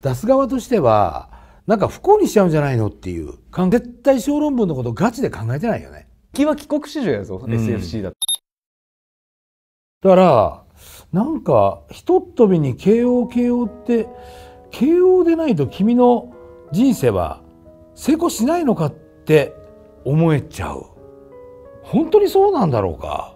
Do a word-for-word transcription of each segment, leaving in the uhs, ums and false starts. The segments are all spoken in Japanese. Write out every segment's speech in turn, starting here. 出す側としてはなんか不幸にしちゃうんじゃないのっていう、絶対小論文のことガチで考えてないよね。帰は帰国子女やぞ、うん、エスエフシー だと。だからなんかひとっ飛びに慶応慶応って慶応でないと君の人生は成功しないのかって思えちゃう。本当にそうなんだろうか。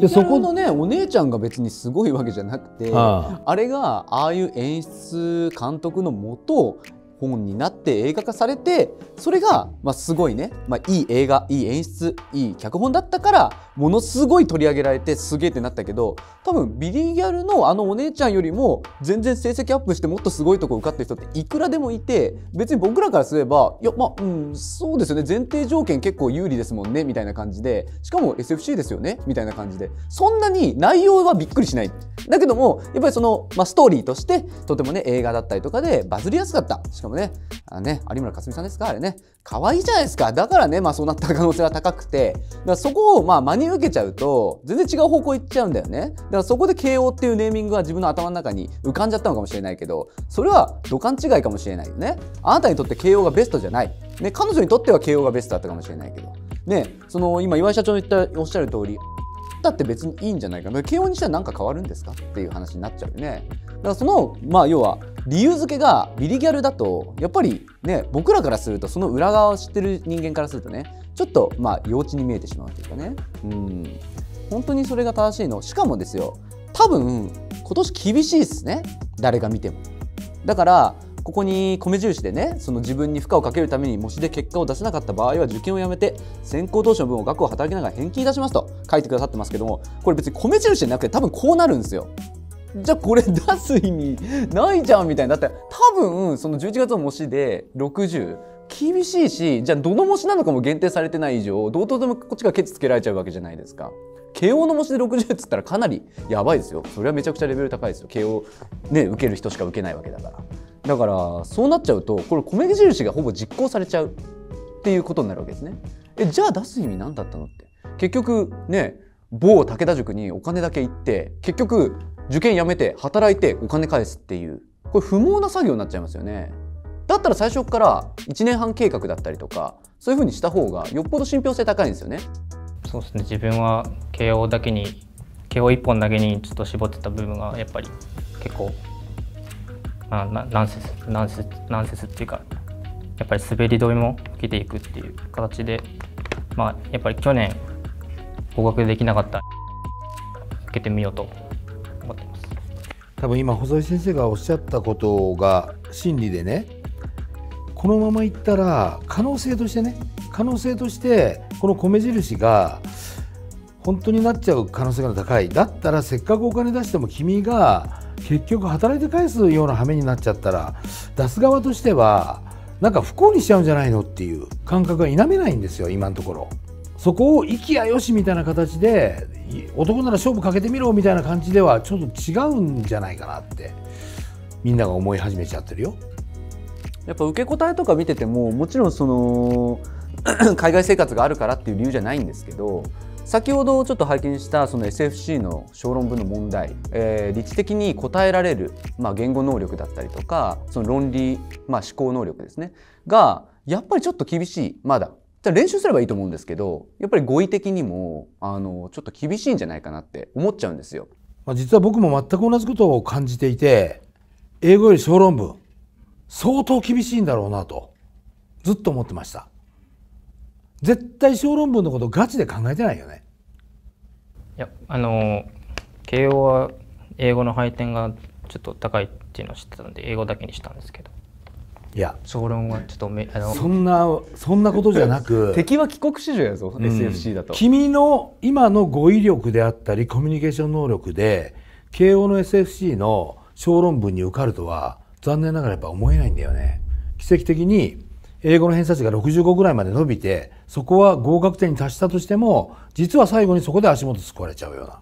でそこのねお姉ちゃんが別にすごいわけじゃなくて、ああ、あれがああいう演出監督のもと本になって映画化されて、それが、まあ、すごいね、まあ、いい映画、いい演出、いい脚本だったからものすごい取り上げられてすげえってなったけど、多分ビリギャルのあのお姉ちゃんよりも全然成績アップしてもっとすごいとこ受かってる人っていくらでもいて、別に僕らからすればいやまあ、うん、そうですよね、前提条件結構有利ですもんねみたいな感じで、しかも エスエフシー ですよねみたいな感じで、そんなに内容はびっくりしない。だけどもやっぱりその、まあ、ストーリーとしてとてもね映画だったりとかでバズりやすかった。しかもね、あのね有村架純さんですか、あれね可愛いじゃないですか。だからね、まあ、そうなった可能性が高くて、だからそこをまあ真に受けちゃうと全然違う方向行っちゃうんだよね。だからそこで慶応っていうネーミングは自分の頭の中に浮かんじゃったのかもしれないけど、それは土管違いかもしれないよね。あなたにとって慶応がベストじゃない、ね、彼女にとっては慶応がベストだったかもしれないけどね。その今岩井社長の言ったおっしゃる通りだって別にいいんじゃないかな、慶応にしたら何か変わるんですかっていう話になっちゃうよね。だからそのまあ要は理由付けがビリギャルだとやっぱりね、僕らからするとその裏側を知ってる人間からするとね、ちょっとまあ幼稚に見えてしまうというかね、うん本当にそれが正しいの。しかもですよ、多分今年厳しいですね、誰が見ても。だからここに米印でね、その自分に負荷をかけるために模試で結果を出せなかった場合は受験をやめて先行投資の分を額を働きながら返金いたしますと書いてくださってますけども、これ別に米印じゃなくて多分こうなるんですよ。じゃあこれ出す意味ないじゃんみたいになったら、多分そのじゅういちがつの模試でろくじゅう厳しいし、じゃあどの模試なのかも限定されてない以上どうとでもこっちがケチつけられちゃうわけじゃないですか。慶応の模試でろくじゅうっつったらかなりやばいですよ。それはめちゃくちゃレベル高いですよ。慶応ね受ける人しか受けないわけだから。だからそうなっちゃうとこれ米印がほぼ実行されちゃうっていうことになるわけですね。えじゃあ出す意味何だったのって、結局ね某武田塾にお金だけ行って結局受験やめて働いてお金返すっていう、これ不毛な作業になっちゃいますよね。だったら最初からいちねんはん計画だったりとかそういうふうにした方がよっぽど信憑性高いんですよね。そうですね、自分は慶応だけに慶応いっぽんだけにちょっと絞ってた部分がやっぱり結構ななナンセスナンセスナンセスっていうか、やっぱり滑り止めも受けていくっていう形で、まあやっぱり去年合格できなかった受けてみようと思ってます。多分今細井先生がおっしゃったことが真理でね、このままいったら可能性としてね可能性としてこの米印が本当になっちゃう可能性が高い。だったらせっかくお金出しても君が結局働いて返すような羽目になっちゃったら出す側としてはなんか不幸にしちゃうんじゃないのっていう感覚が否めないんですよ今のところ。そこを息やよしみたいな形で男なら勝負かけてみろみたいな感じではちょっと違うんじゃないかなってみんなが思い始めちゃってるよ。やっぱ受け答えとか見ててももちろんその海外生活があるからっていう理由じゃないんですけど、先ほどちょっと拝見したその エスエフシー の小論文の問題、えー、理知的に答えられる、まあ、言語能力だったりとかその論理、まあ、思考能力ですねがやっぱりちょっと厳しい。まだじゃ練習すればいいと思うんですけど、やっぱり語彙的にもあのちょっと厳しいんじゃないかなって思っちゃうんですよ。まあ実は僕も全く同じことを感じていて、英語より小論文相当厳しいんだろうなとずっと思ってました。絶対小論文のことガチで考えてないよね。いやあの慶応は英語の配点がちょっと高いっていうのを知ってたんで英語だけにしたんですけど、いや小論はちょっとめあのそんなそんなことじゃなく敵は帰国子女やぞ、うん、エスエフシー だと君の今の語彙力であったりコミュニケーション能力で慶応の エスエフシー の小論文に受かるとは残念ながらやっぱ思えないんだよね。奇跡的に英語の偏差値がろくじゅうごぐらいまで伸びてそこは合格点に達したとしても実は最後にそこで足元すくわれちゃうような。